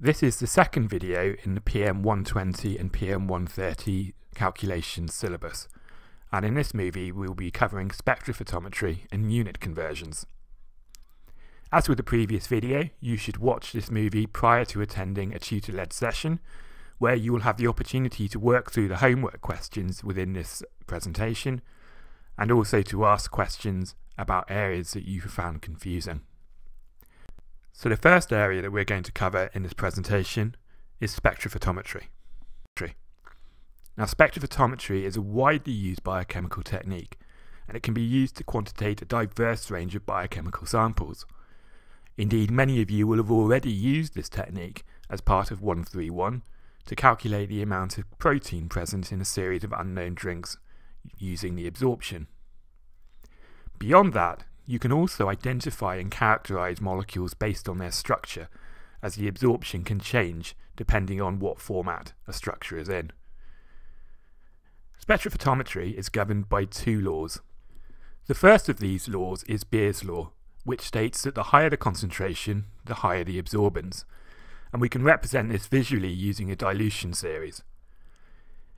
This is the second video in the PM120 and PM130 calculation syllabus, and in this movie we will be covering spectrophotometry and unit conversions. As with the previous video, you should watch this movie prior to attending a tutor-led session, where you will have the opportunity to work through the homework questions within this presentation, and also to ask questions about areas that you have found confusing. So the first area that we're going to cover in this presentation is spectrophotometry. Now, spectrophotometry is a widely used biochemical technique, and it can be used to quantitate a diverse range of biochemical samples. Indeed, many of you will have already used this technique as part of 131 to calculate the amount of protein present in a series of unknown drinks using the absorption. Beyond that, you can also identify and characterize molecules based on their structure, as the absorption can change depending on what format a structure is in. Spectrophotometry is governed by two laws. The first of these laws is Beer's law, which states that the higher the concentration, the higher the absorbance, and we can represent this visually using a dilution series.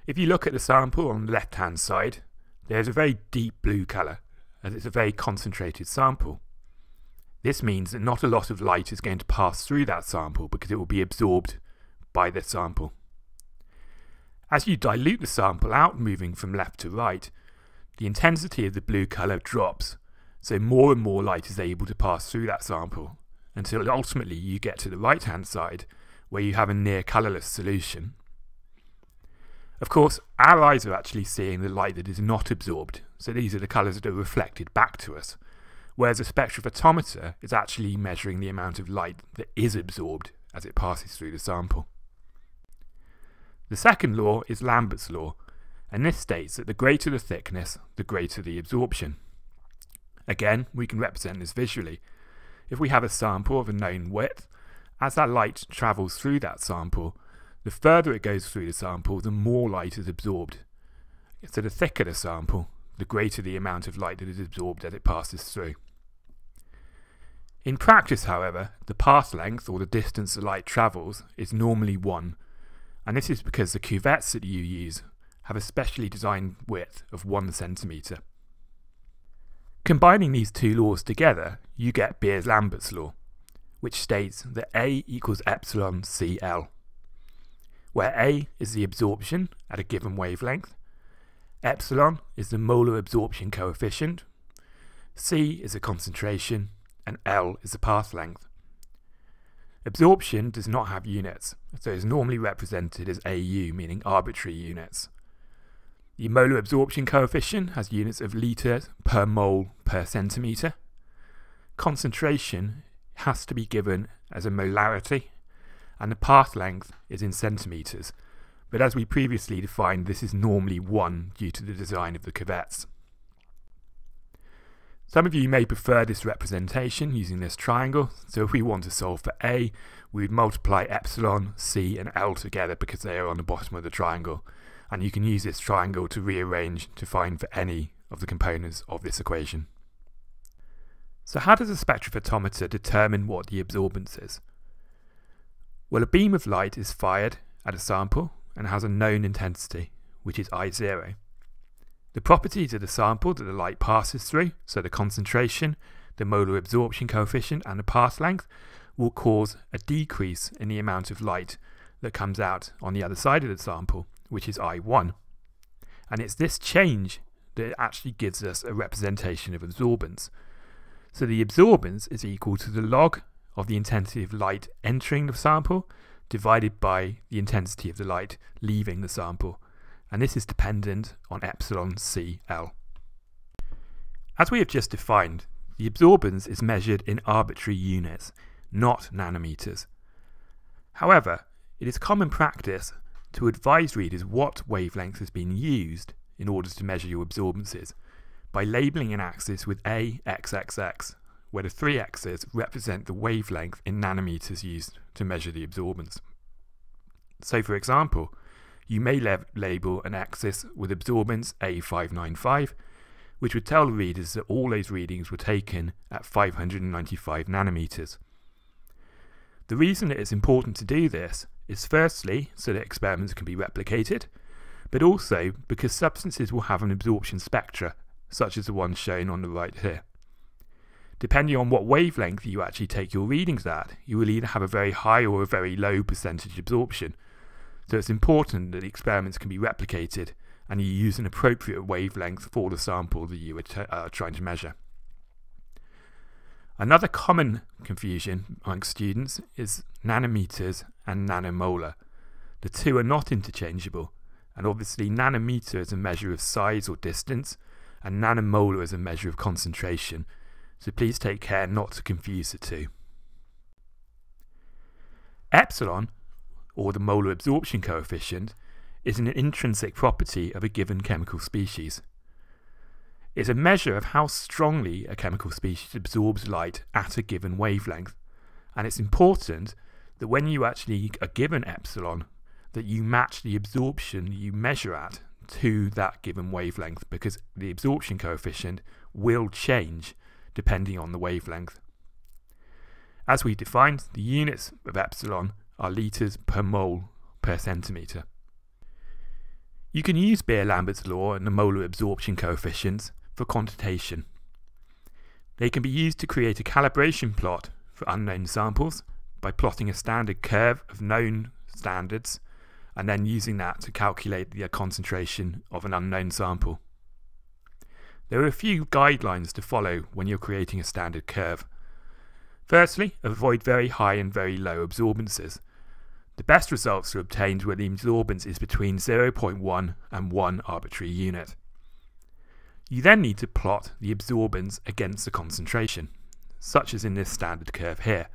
If you look at the sample on the left-hand side, there's a very deep blue colour, as it's a very concentrated sample. This means that not a lot of light is going to pass through that sample because it will be absorbed by the sample. As you dilute the sample out, moving from left to right, the intensity of the blue colour drops, so more and more light is able to pass through that sample, until ultimately you get to the right hand side, where you have a near colourless solution. Of course, our eyes are actually seeing the light that is not absorbed, so these are the colours that are reflected back to us, whereas a spectrophotometer is actually measuring the amount of light that is absorbed as it passes through the sample. The second law is Lambert's law, and this states that the greater the thickness, the greater the absorption. Again, we can represent this visually. If we have a sample of a known width, as that light travels through that sample, the further it goes through the sample, the more light is absorbed. So the thicker the sample, the greater the amount of light that is absorbed as it passes through. In practice, however, the path length, or the distance the light travels, is normally 1, and this is because the cuvettes that you use have a specially designed width of 1 centimetre. Combining these two laws together, you get Beer-Lambert's law, which states that A equals epsilon CL, where A is the absorption at a given wavelength, epsilon is the molar absorption coefficient, C is the concentration, and L is the path length. Absorption does not have units, so is normally represented as AU, meaning arbitrary units. The molar absorption coefficient has units of litres per mole per centimetre. Concentration has to be given as a molarity, and the path length is in centimetres, but as we previously defined, this is normally 1 due to the design of the cuvettes. Some of you may prefer this representation using this triangle, so if we want to solve for A, we would multiply epsilon, C and L together because they are on the bottom of the triangle, and you can use this triangle to rearrange to find for any of the components of this equation. So how does a spectrophotometer determine what the absorbance is? Well, a beam of light is fired at a sample and has a known intensity, which is I0. The properties of the sample that the light passes through, so the concentration, the molar absorption coefficient and the path length, will cause a decrease in the amount of light that comes out on the other side of the sample, which is I1. And it's this change that actually gives us a representation of absorbance. So the absorbance is equal to the log of the intensity of light entering the sample divided by the intensity of the light leaving the sample, and this is dependent on epsilon CL. As we have just defined, the absorbance is measured in arbitrary units, not nanometers. However, it is common practice to advise readers what wavelength has been used in order to measure your absorbances by labelling an axis with A, XXX, where the three x's represent the wavelength in nanometers used to measure the absorbance. So for example, you may label an axis with absorbance A595, which would tell readers that all those readings were taken at 595 nanometers. The reason it is important to do this is firstly so that experiments can be replicated, but also because substances will have an absorption spectra, such as the one shown on the right here. Depending on what wavelength you actually take your readings at, you will either have a very high or a very low percentage absorption, so it's important that the experiments can be replicated and you use an appropriate wavelength for the sample that you are trying to measure. Another common confusion among students is nanometers and nanomolar. The two are not interchangeable, and obviously nanometer is a measure of size or distance, and nanomolar is a measure of concentration, so please take care not to confuse the two. Epsilon, or the molar absorption coefficient, is an intrinsic property of a given chemical species. It's a measure of how strongly a chemical species absorbs light at a given wavelength, and it's important that when you actually are given epsilon, that you match the absorption you measure at to that given wavelength, because the absorption coefficient will change depending on the wavelength. As we defined, the units of epsilon are litres per mole per centimetre. You can use Beer-Lambert's law and the molar absorption coefficients for quantitation. They can be used to create a calibration plot for unknown samples by plotting a standard curve of known standards and then using that to calculate the concentration of an unknown sample. There are a few guidelines to follow when you're creating a standard curve. Firstly, avoid very high and very low absorbances. The best results are obtained where the absorbance is between 0.1 and 1 arbitrary unit. You then need to plot the absorbance against the concentration, such as in this standard curve here.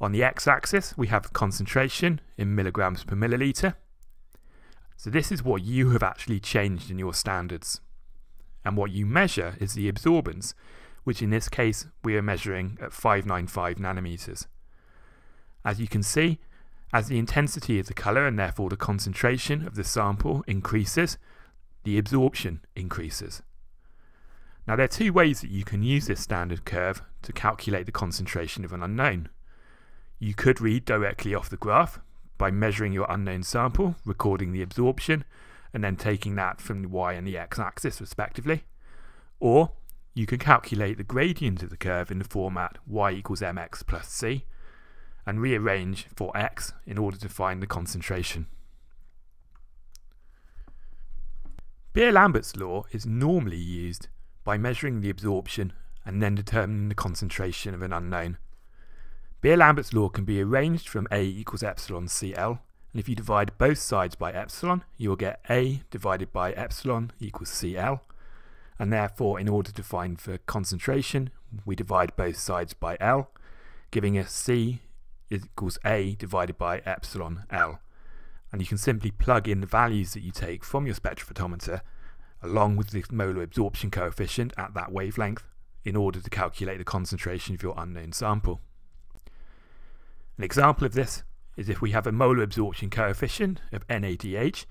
On the x-axis we have concentration in milligrams per milliliter, so this is what you have actually changed in your standards, and what you measure is the absorbance, which in this case we are measuring at 595 nanometers. As you can see, as the intensity of the colour and therefore the concentration of the sample increases, the absorption increases. Now there are two ways that you can use this standard curve to calculate the concentration of an unknown. You could read directly off the graph by measuring your unknown sample, recording the absorption, and then taking that from the y and the x-axis respectively. Or you can calculate the gradient of the curve in the format y equals mx plus c, and rearrange for x in order to find the concentration. Beer-Lambert's law is normally used by measuring the absorption and then determining the concentration of an unknown. Beer-Lambert's law can be arranged from A equals epsilon CL, and if you divide both sides by epsilon, you will get A divided by epsilon equals CL, and therefore in order to find the concentration, we divide both sides by L, giving us C equals A divided by epsilon L, and you can simply plug in the values that you take from your spectrophotometer along with the molar absorption coefficient at that wavelength in order to calculate the concentration of your unknown sample. An example of this is if we have a molar absorption coefficient of NADH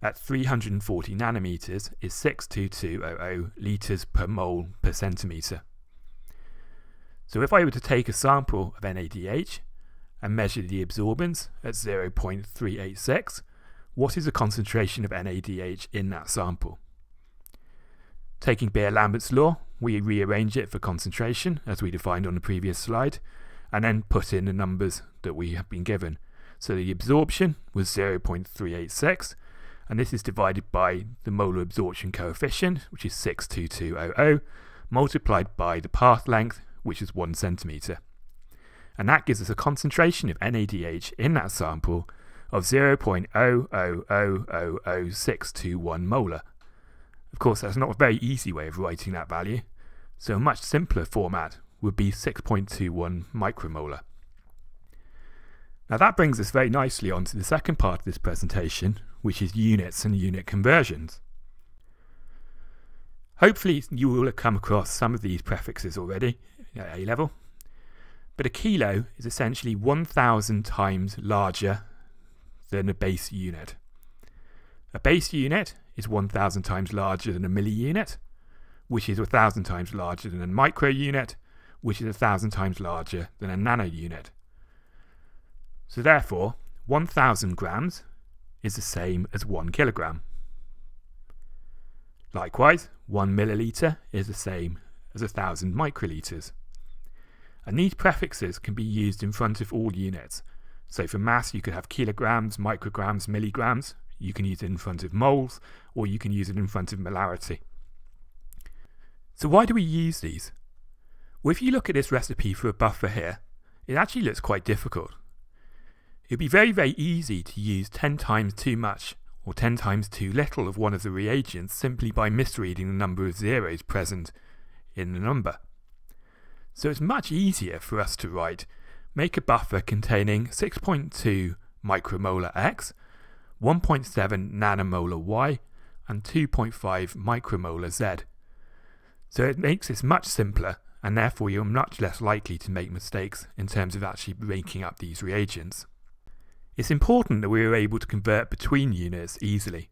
at 340 nanometers is 62200 litres per mole per centimetre. So if I were to take a sample of NADH and measure the absorbance at 0.386, what is the concentration of NADH in that sample? Taking Beer-Lambert's law, we rearrange it for concentration as we defined on the previous slide, and then put in the numbers that we have been given. So the absorption was 0.386, and this is divided by the molar absorption coefficient, which is 62200, multiplied by the path length, which is 1 centimetre. And that gives us a concentration of NADH in that sample of 0.0000621 molar. Of course, that's not a very easy way of writing that value, so a much simpler format would be 6.21 micromolar. Now that brings us very nicely onto the second part of this presentation, which is units and unit conversions. Hopefully you will have come across some of these prefixes already at A-level, but a kilo is essentially 1,000 times larger than a base unit. A base unit is 1,000 times larger than a milliunit, which is 1,000 times larger than a microunit, which is 1,000 times larger than a nanounit. So therefore, 1,000 grams is the same as 1 kilogram. Likewise, 1 milliliter is the same as 1,000 microliters. And these prefixes can be used in front of all units. So for mass, you could have kilograms, micrograms, milligrams. You can use it in front of moles, or you can use it in front of molarity. So why do we use these? Well, if you look at this recipe for a buffer here, it actually looks quite difficult. It'd be very, very easy to use 10 times too much or 10 times too little of one of the reagents simply by misreading the number of zeros present in the number. So it's much easier for us to write, make a buffer containing 6.2 micromolar X, 1.7 nanomolar Y, and 2.5 micromolar Z. So it makes this much simpler, and therefore you're much less likely to make mistakes in terms of actually breaking up these reagents. It's important that we are able to convert between units easily.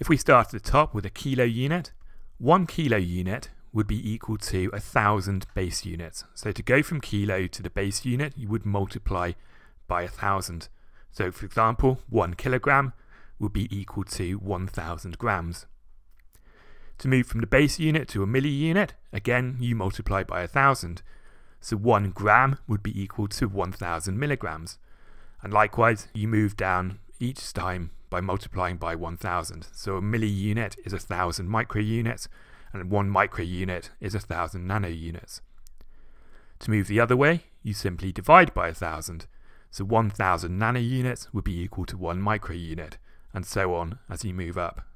If we start at the top with a kilo unit, 1 kilo unit would be equal to 1,000 base units. So to go from kilo to the base unit, you would multiply by 1,000. So for example, 1 kilogram would be equal to 1,000 grams. To move from the base unit to a milli unit, again, you multiply by 1,000. So 1 gram would be equal to 1,000 milligrams. And likewise, you move down each time by multiplying by 1,000. So a milli unit is 1,000 micro units, and 1 micro unit is 1,000 nano units. To move the other way, you simply divide by 1,000. So 1,000 nano units would be equal to 1 micro unit, and so on as you move up.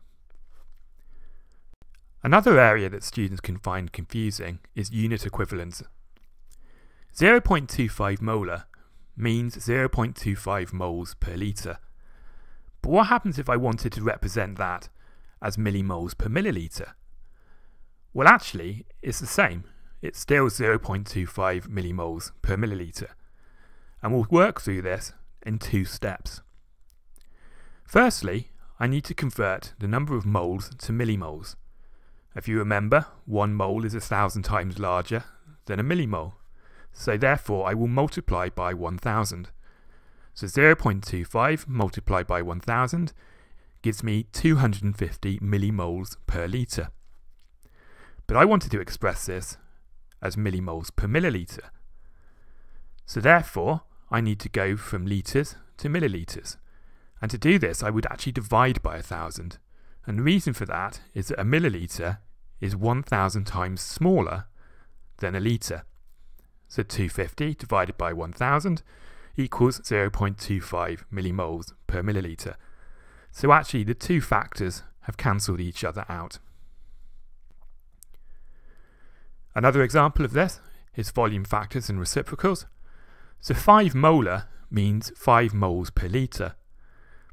Another area that students can find confusing is unit equivalence. 0.25 molar means 0.25 moles per litre. But what happens if I wanted to represent that as millimoles per milliliter? Well, actually, it's the same. It's still 0.25 millimoles per milliliter. And we'll work through this in two steps. Firstly, I need to convert the number of moles to millimoles. If you remember, 1 mole is 1,000 times larger than a millimole. So therefore, I will multiply by 1,000. So 0.25 multiplied by 1,000 gives me 250 millimoles per litre. But I wanted to express this as millimoles per milliliter. So therefore, I need to go from litres to milliliters. And to do this, I would actually divide by 1,000. And the reason for that is that a milliliter is 1,000 times smaller than a litre. So 250 divided by 1,000 equals 0.25 millimoles per milliliter. So actually the two factors have cancelled each other out. Another example of this is volume factors and reciprocals. So 5 molar means 5 moles per litre.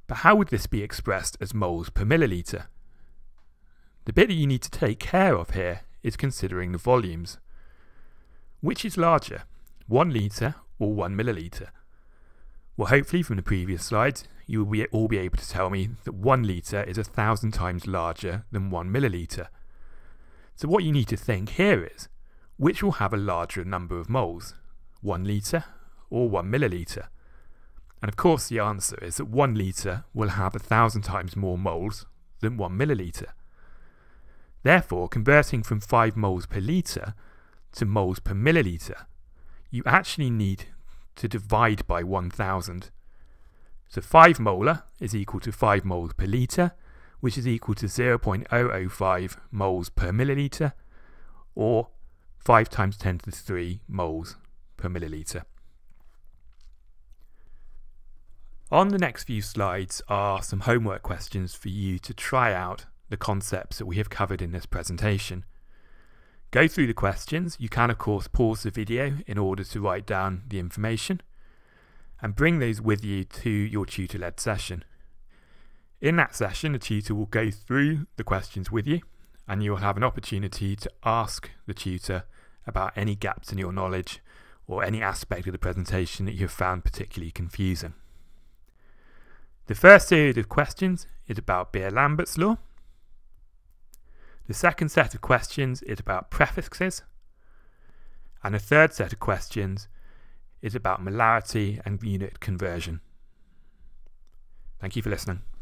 But how would this be expressed as moles per milliliter? The bit that you need to take care of here is considering the volumes. Which is larger, 1 litre or 1 milliliter? Well, hopefully from the previous slides, you will all be able to tell me that 1 litre is 1,000 times larger than 1 milliliter. So what you need to think here is, which will have a larger number of moles, 1 litre or 1 milliliter? And of course the answer is that 1 litre will have 1,000 times more moles than 1 milliliter. Therefore, converting from 5 moles per litre to moles per milliliter, you actually need to divide by 1,000. So 5 molar is equal to 5 moles per litre, which is equal to 0.005 moles per milliliter, or 5 times 10 to the 3 moles per milliliter. On the next few slides are some homework questions for you to try out the concepts that we have covered in this presentation. Go through the questions. You can of course pause the video in order to write down the information and bring those with you to your tutor-led session. In that session, the tutor will go through the questions with you and you will have an opportunity to ask the tutor about any gaps in your knowledge or any aspect of the presentation that you have found particularly confusing. The first series of questions is about Beer-Lambert's Law. The second set of questions is about prefixes. And the third set of questions is about molarity and unit conversion. Thank you for listening.